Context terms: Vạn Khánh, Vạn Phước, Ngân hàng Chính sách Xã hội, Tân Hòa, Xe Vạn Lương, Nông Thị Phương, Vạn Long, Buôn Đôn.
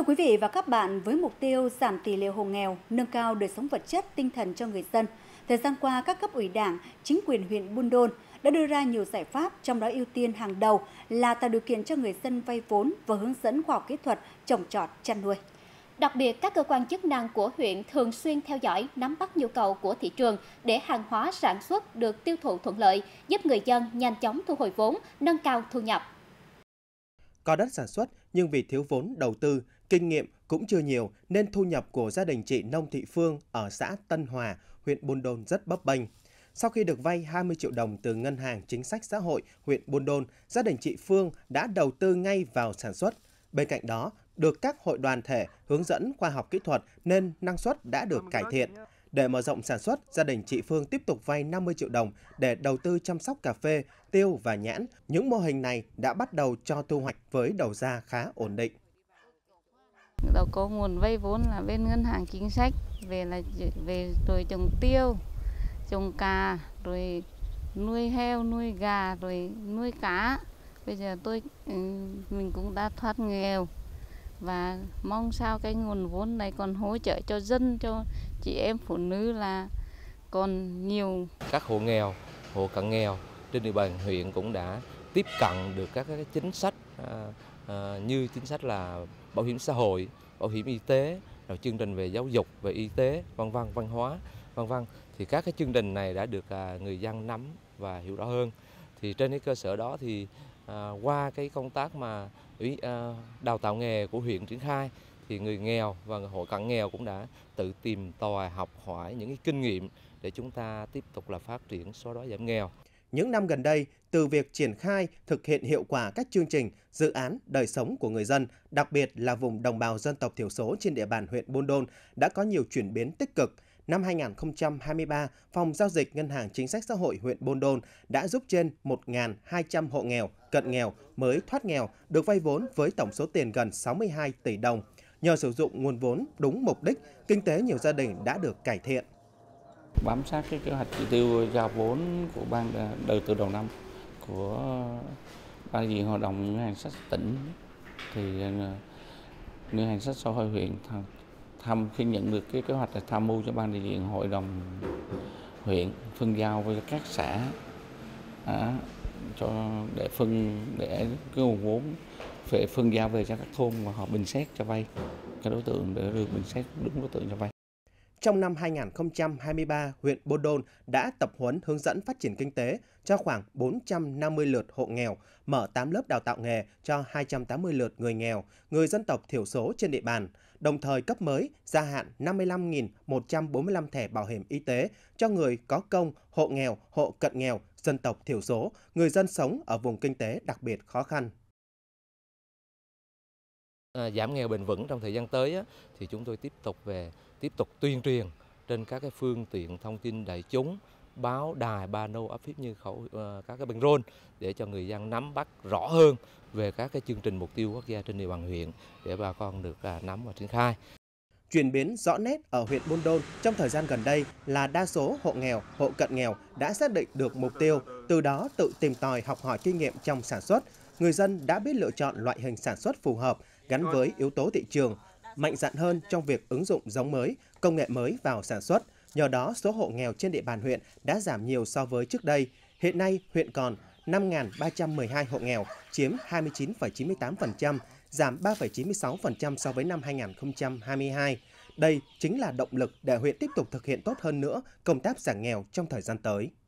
Thưa quý vị và các bạn, với mục tiêu giảm tỷ lệ hộ nghèo, nâng cao đời sống vật chất, tinh thần cho người dân, thời gian qua các cấp ủy Đảng, chính quyền huyện Buôn Đôn đã đưa ra nhiều giải pháp, trong đó ưu tiên hàng đầu là tạo điều kiện cho người dân vay vốn và hướng dẫn khoa học kỹ thuật trồng trọt, chăn nuôi. Đặc biệt, các cơ quan chức năng của huyện thường xuyên theo dõi, nắm bắt nhu cầu của thị trường để hàng hóa sản xuất được tiêu thụ thuận lợi, giúp người dân nhanh chóng thu hồi vốn, nâng cao thu nhập. Có đất sản xuất nhưng vì thiếu vốn, đầu tư, kinh nghiệm cũng chưa nhiều nên thu nhập của gia đình chị Nông Thị Phương ở xã Tân Hòa, huyện Buôn Đôn rất bấp bênh. Sau khi được vay 20 triệu đồng từ Ngân hàng Chính sách Xã hội huyện Buôn Đôn, gia đình chị Phương đã đầu tư ngay vào sản xuất. Bên cạnh đó, được các hội đoàn thể hướng dẫn khoa học kỹ thuật nên năng suất đã được cải thiện. Để mở rộng sản xuất, gia đình chị Phương tiếp tục vay 50 triệu đồng để đầu tư chăm sóc cà phê, tiêu và nhãn. Những mô hình này đã bắt đầu cho thu hoạch với đầu ra khá ổn định. Đầu có nguồn vay vốn là bên Ngân hàng Chính sách, về rồi trồng tiêu, trồng cà, rồi nuôi heo, nuôi gà, rồi nuôi cá. Bây giờ mình cũng đã thoát nghèo và mong sao cái nguồn vốn này còn hỗ trợ cho dân, cho chị em phụ nữ là còn nhiều. Các hộ nghèo, hộ cận nghèo trên địa bàn huyện cũng đã tiếp cận được các chính sách như chính sách là bảo hiểm xã hội, bảo hiểm y tế, rồi chương trình về giáo dục, về y tế, văn hóa, vân vân. Thì các cái chương trình này đã được người dân nắm và hiểu rõ hơn. Thì trên cái cơ sở đó thì qua cái công tác mà đào tạo nghề của huyện triển khai thì người nghèo và người hộ cận nghèo cũng đã tự tìm tòi học hỏi những cái kinh nghiệm để chúng ta tiếp tục là phát triển xóa đói giảm nghèo. Những năm gần đây, từ việc triển khai thực hiện hiệu quả các chương trình, dự án đời sống của người dân, đặc biệt là vùng đồng bào dân tộc thiểu số trên địa bàn huyện Buôn Đôn đã có nhiều chuyển biến tích cực. Năm 2023, Phòng Giao dịch Ngân hàng Chính sách Xã hội huyện Buôn Đôn đã giúp trên 1.200 hộ nghèo, cận nghèo mới thoát nghèo được vay vốn với tổng số tiền gần 62 tỷ đồng. Nhờ sử dụng nguồn vốn đúng mục đích, kinh tế nhiều gia đình đã được cải thiện. Bám sát cái kế hoạch chỉ tiêu giao vốn của ban đầu từ đầu năm của ban gì hội đồng Ngân hàng Chính sách tỉnh thì Ngân hàng Chính sách Xã hội huyện khi nhận được cái kế hoạch là tham mưu cho ban đại diện hội đồng huyện phân giao với các xã để cái nguồn vốn phải phân giao về cho các thôn mà họ bình xét cho vay, các đối tượng để được bình xét đúng đối tượng cho vay. Trong năm 2023, huyện Buôn Đôn đã tập huấn hướng dẫn phát triển kinh tế cho khoảng 450 lượt hộ nghèo, mở 8 lớp đào tạo nghề cho 280 lượt người nghèo, người dân tộc thiểu số trên địa bàn, đồng thời cấp mới gia hạn 55.145 thẻ bảo hiểm y tế cho người có công, hộ nghèo, hộ cận nghèo, dân tộc thiểu số, người dân sống ở vùng kinh tế đặc biệt khó khăn. Giảm nghèo bền vững trong thời gian tới thì chúng tôi tiếp tục tuyên truyền trên các cái phương tiện thông tin đại chúng, báo đài, pano áp phích như các cái băng rôn để cho người dân nắm bắt rõ hơn về các cái chương trình mục tiêu quốc gia trên địa bàn huyện để bà con được nắm và triển khai. Chuyển biến rõ nét ở huyện Buôn Đôn trong thời gian gần đây là đa số hộ nghèo, hộ cận nghèo đã xác định được mục tiêu, từ đó tự tìm tòi học hỏi kinh nghiệm trong sản xuất. Người dân đã biết lựa chọn loại hình sản xuất phù hợp gắn với yếu tố thị trường, mạnh dạn hơn trong việc ứng dụng giống mới, công nghệ mới vào sản xuất. Nhờ đó, số hộ nghèo trên địa bàn huyện đã giảm nhiều so với trước đây. Hiện nay, huyện còn 5.312 hộ nghèo, chiếm 29,98%, giảm 3,96% so với năm 2022. Đây chính là động lực để huyện tiếp tục thực hiện tốt hơn nữa công tác giảm nghèo trong thời gian tới.